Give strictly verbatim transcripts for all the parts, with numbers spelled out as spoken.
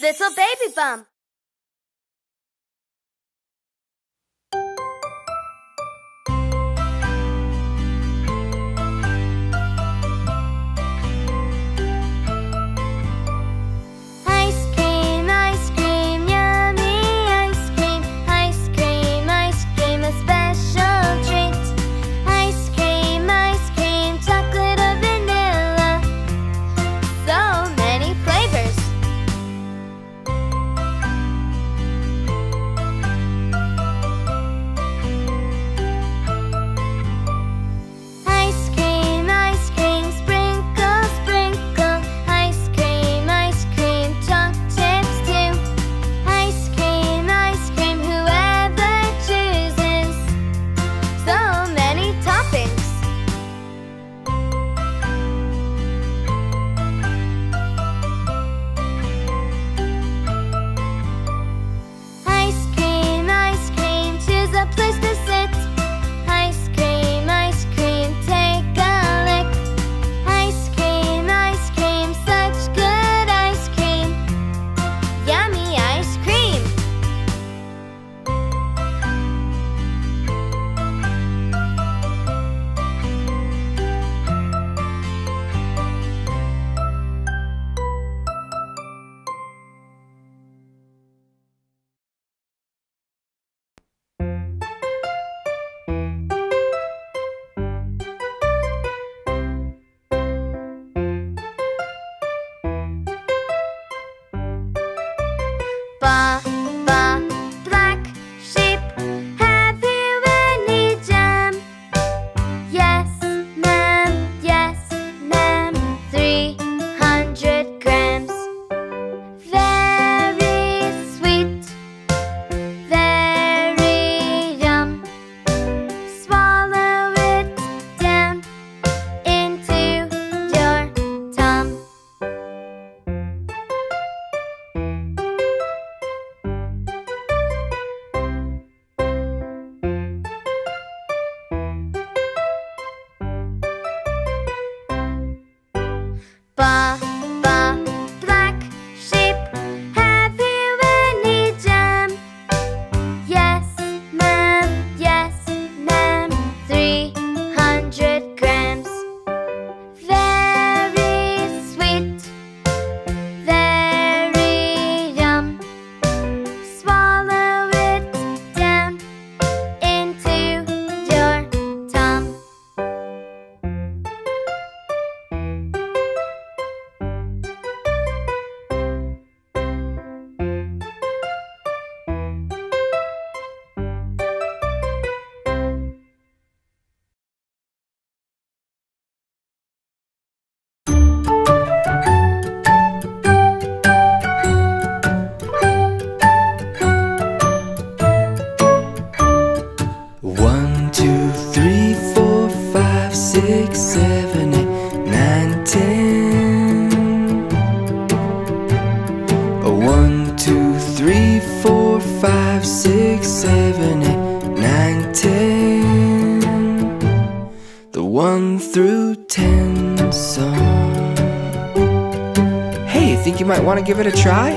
Little Baby Bum. You might want to give it a try?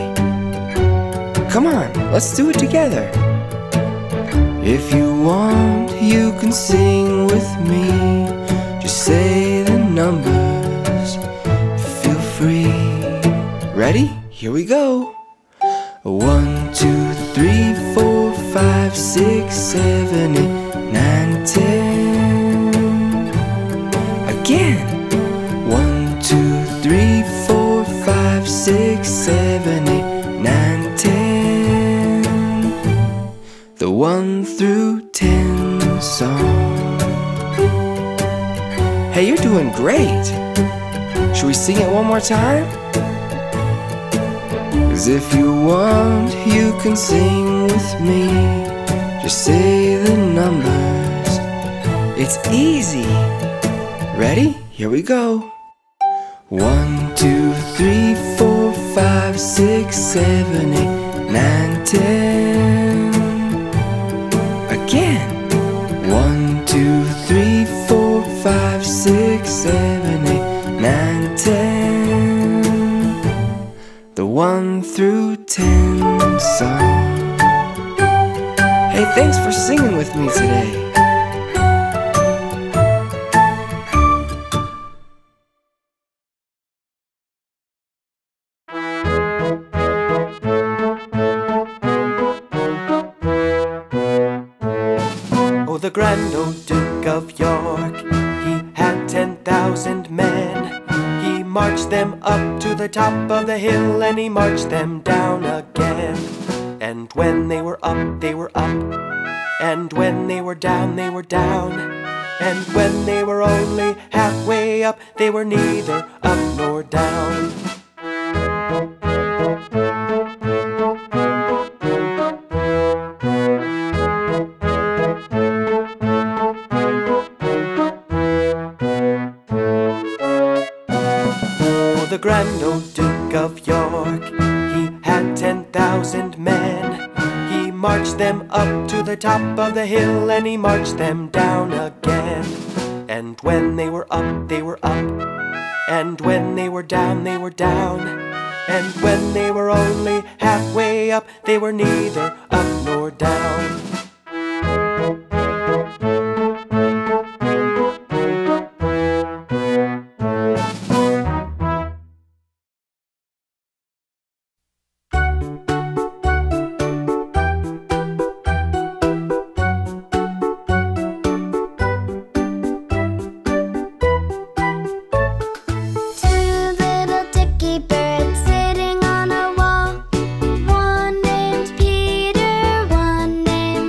Come on, let's do it together. If you want, you can sing with me. Just say the numbers, feel free. Ready? Here we go. One, two, three, four, five, six, seven, eight, nine, ten. Again. One, two, three, four, six, seven, eight, nine, ten. The one through ten song. Hey, you're doing great. Should we sing it one more time? 'Cause if you want, you can sing with me. Just say the numbers. It's easy. Ready? Here we go. One, two, three, four, five, six, seven, eight, nine, ten. Again. One, two, three, four, five, six, seven, eight, nine, ten. The one through ten song. Hey, thanks for singing with me today. Oh, the grand old Duke of York, he had ten thousand men. He marched them up to the top of the hill, and he marched them down again. And when they were up, they were up, and when they were down, they were down. And when they were only halfway up, they were neither up nor down. The grand old Duke of York, he had ten thousand men. He marched them up to the top of the hill, and he marched them down again. And when they were up, they were up, and when they were down, they were down. And when they were only halfway up, they were neither up nor down. Peter, one named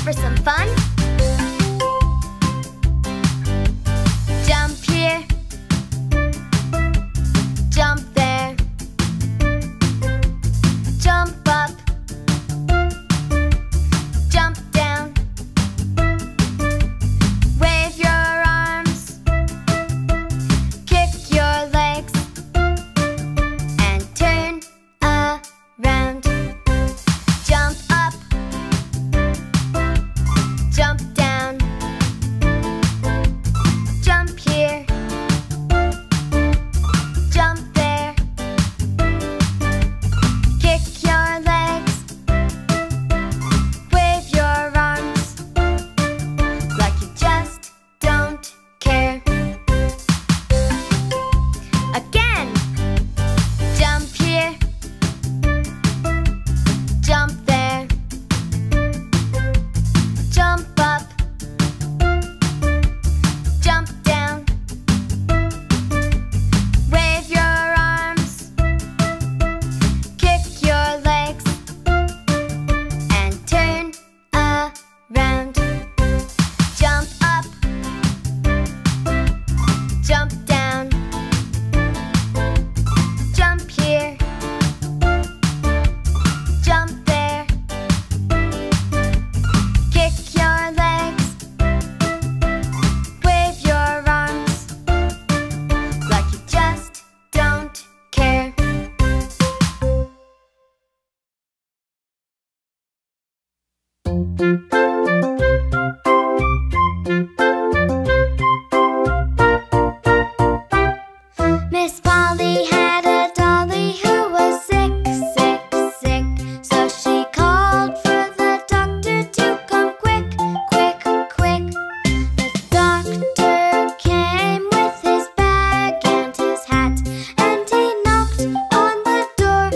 for some fun? Jump here, jump there, jump up, jump down, wave your arms, kick your legs, and turn around. Jump up, jump down, jump here, jump there, kick your legs, wave your arms, like you just don't care. Again, jump here, jump there, jump up, jump down, wave your arms, kick your legs, and turn around. Jump up, jump down, jump here, jump there, kick your legs, wave your arms, like you just don't care. Miss Polly had a dolly who was sick, sick, sick. So she called for the doctor to come quick, quick, quick. The doctor came with his bag and his hat, and he knocked on the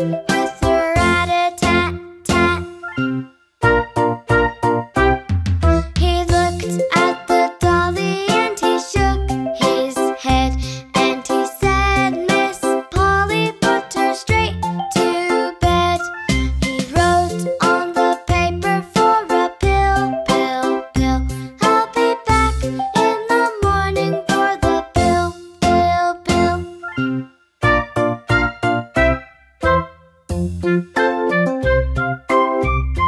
door with a rat-a-tat-tat. He looked at the dolly and he shook his head, and he said, Miss Polly, put her straight to bed. He wrote on the paper for a pill, pill, pill. I'll be back in the morning for the pill, pill, pill. Miss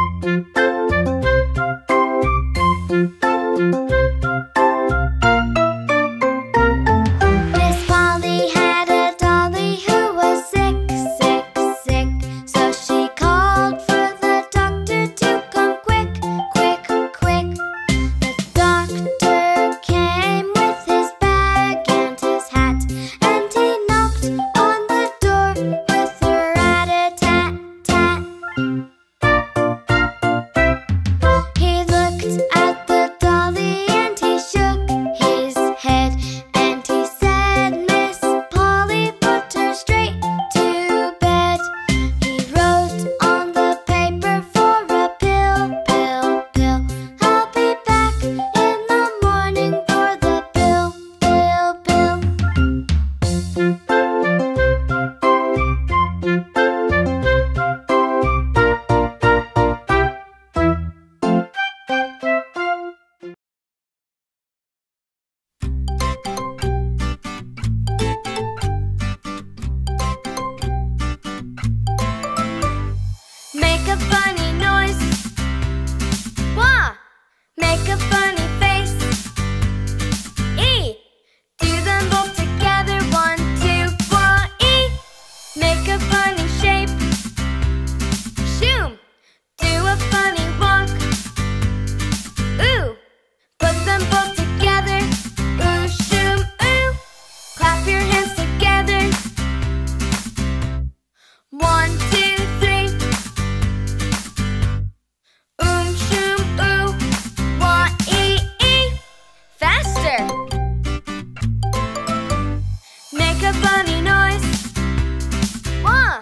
Polly had a dolly who was sick, sick, sick. So she called for the doctor to come quick, quick, quick. The doctor came with his bag and his hat, and he knocked on the door with a rat-a-tat-tat. He looked at the dolly and he shook his head, and he said, Miss Polly, put her straight to bed. He wrote on the paper for a pill, pill, pill. I'll be back in the morning for the pill, pill, pill. Make a funny noise. Wah! Make a funny face. E! Do them both together. One, two, four, E! Make a funny shape. Shoom! Do a funny walk. Ooh! Put them both together. Ooh, shoom, ooh! Clap your hands together. One, two, three. Oom, shoom, oo, wah, ee, ee. Faster! Make a funny noise. Wah!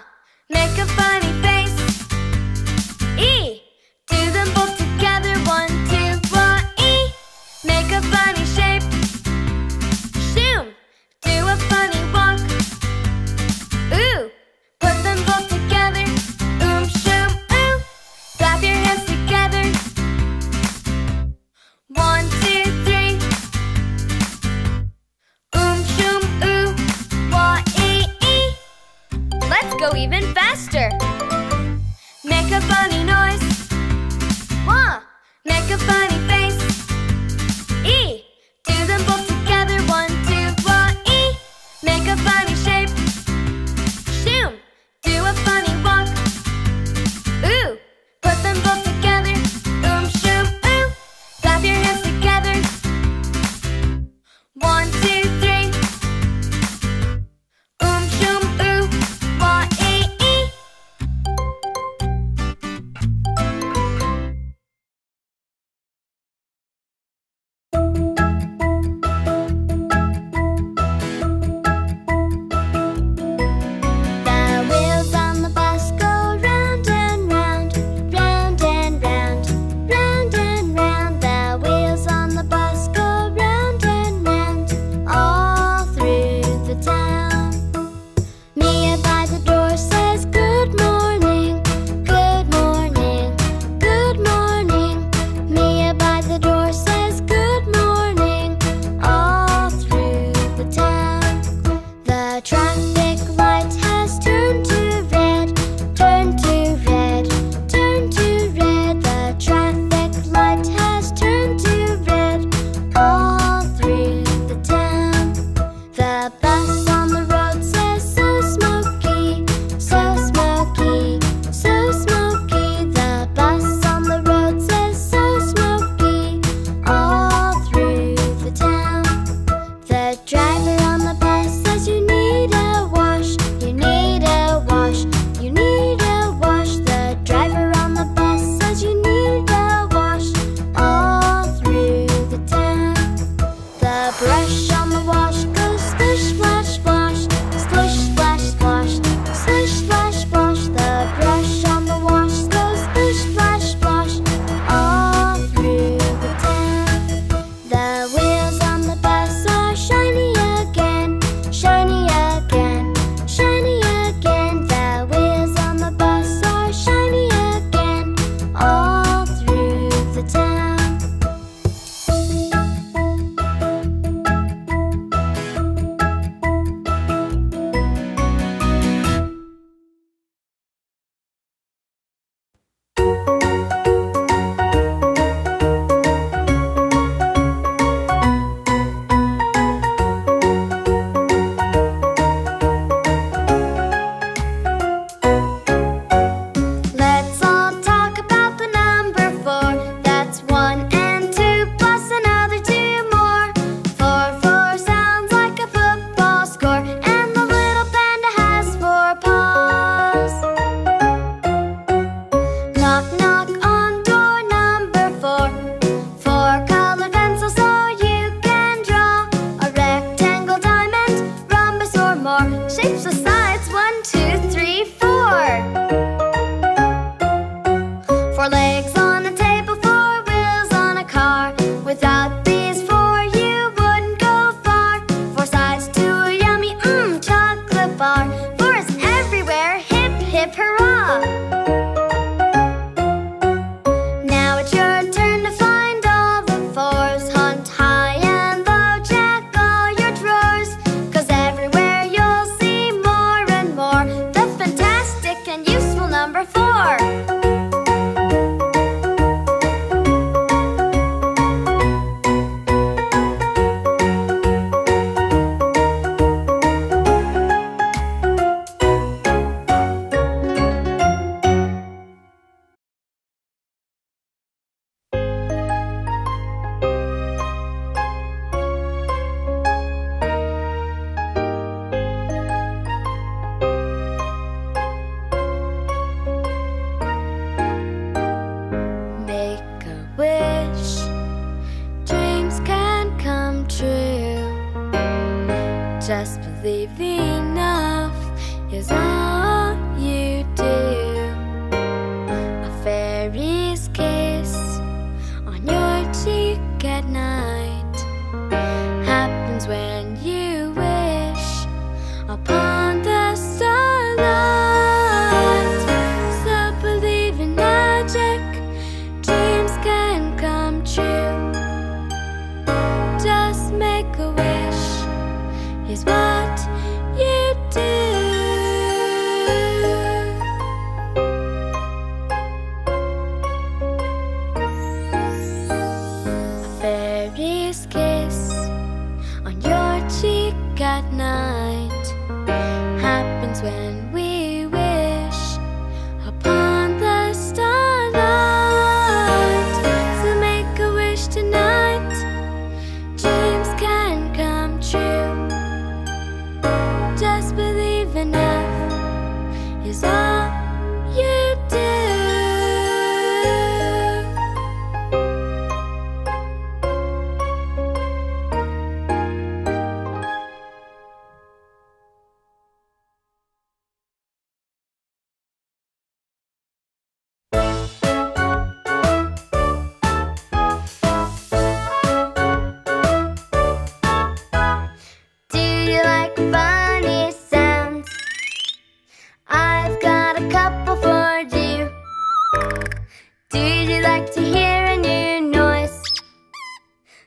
Did you like to hear a new noise?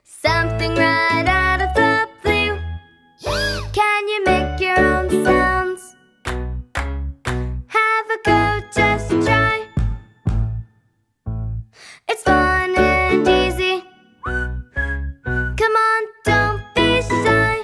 Something right out of the blue. Can you make your own sounds? Have a go, just try. It's fun and easy. Come on, don't be shy.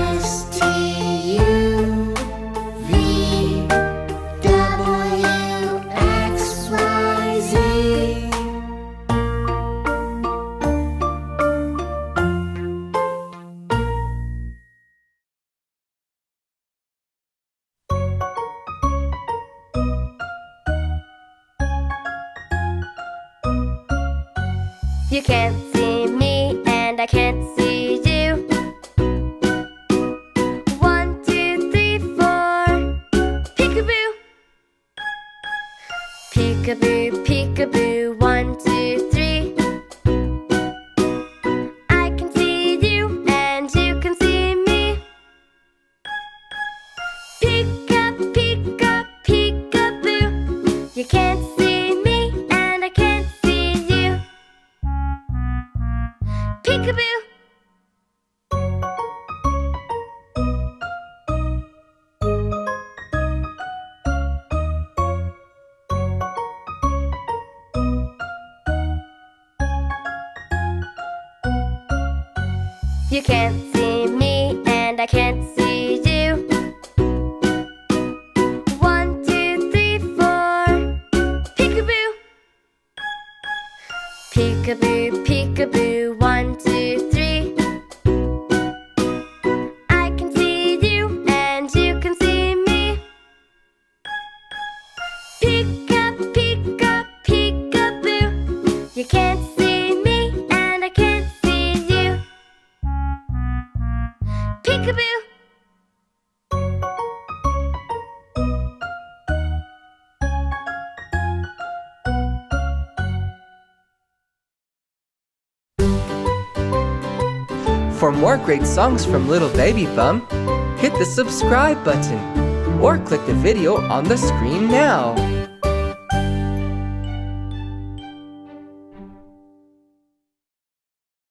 You can't see me and I can't see you. One, two, three, four. Peekaboo. Peekaboo, peekaboo. One, two, three. I can see you and you can see me. Peek-a, peek-a, peekaboo. You can't see. Peekaboo. You can't see me and I can't see you. One, two, three, four. Peekaboo. Peekaboo, peekaboo. One, two, three. I can see you and you can see me. Peek-a, peek-a, peek-a-boo. You can't see me and I can't see you. Peek-a-boo. For more great songs from Little Baby Bum, hit the subscribe button or click the video on the screen now.